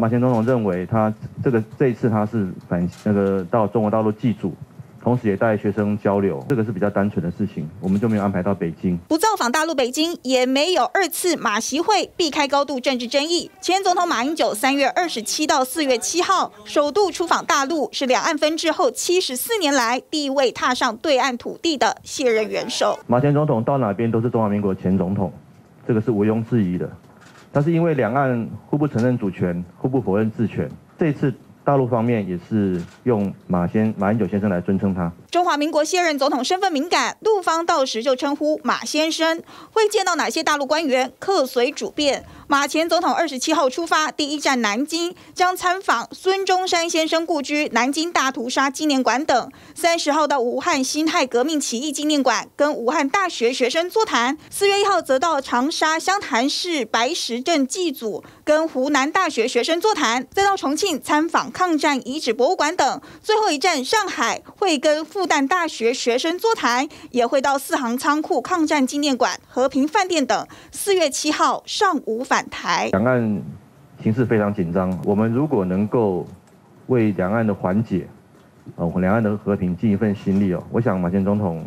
马前总统认为他这一次他是返到中国大陆祭祖。 同时也带学生交流，这个是比较单纯的事情，我们就没有安排到北京。不造访大陆北京，也没有二次马习会，避开高度政治争议。前总统马英九3月27到4月7号首度出访大陆，是两岸分治后74年来第一位踏上对岸土地的卸任元首。马前总统到哪边都是中华民国前总统，这个是毋庸置疑的。但是因为两岸互不承认主权，互不否认治权，这次。 大陆方面也是用马英九先生来尊称他。中华民国卸任总统身份敏感，陆方到时就称呼马先生。会见到哪些大陆官员，客随主便。马前总统27号出发，第一站南京，将参访孙中山先生故居南京大屠杀纪念馆等。30号到武汉辛亥革命起义纪念馆，跟武汉大学学生座谈。4月1号则到长沙湘潭市白石镇祭祖，跟湖南大学学生座谈。再到重庆参访 抗战遗址博物馆等，最后一站上海会跟复旦大学学生座谈，也会到四行仓库抗战纪念馆、和平饭店等。4月7号上午返台。两岸形势非常紧张，我们如果能够为两岸的缓解、两岸的和平尽一份心力哦，我想马前总统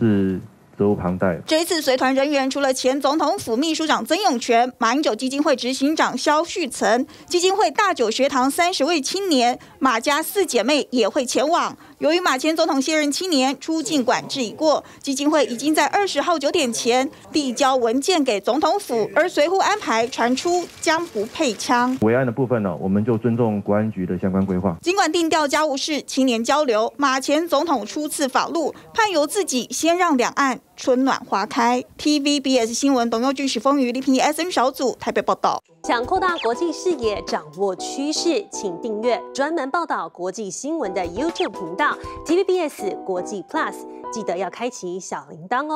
是。 责无旁贷。这一次随团人员除了前总统府秘书长曾永权、马英九基金会执行长萧旭岑、基金会大九学堂30位青年，马家4姐妹也会前往。由于马前总统卸任7年，出境管制已过，基金会已经在20号9点前递交文件给总统府，而随后安排传出将不配枪。维安的部分呢，我们就尊重国安局的相关规划。尽管定调家务事、青年交流，马前总统初次访陆，盼由自己先让两岸 春暖花开。TVBS 新闻，董佑俊、许峰瑜、李平 SM 小组台北报道。想扩大国际视野，掌握趋势，请订阅专门报道国际新闻的 YouTube 频道 TVBS 国际 Plus， 记得要开启小铃铛哦。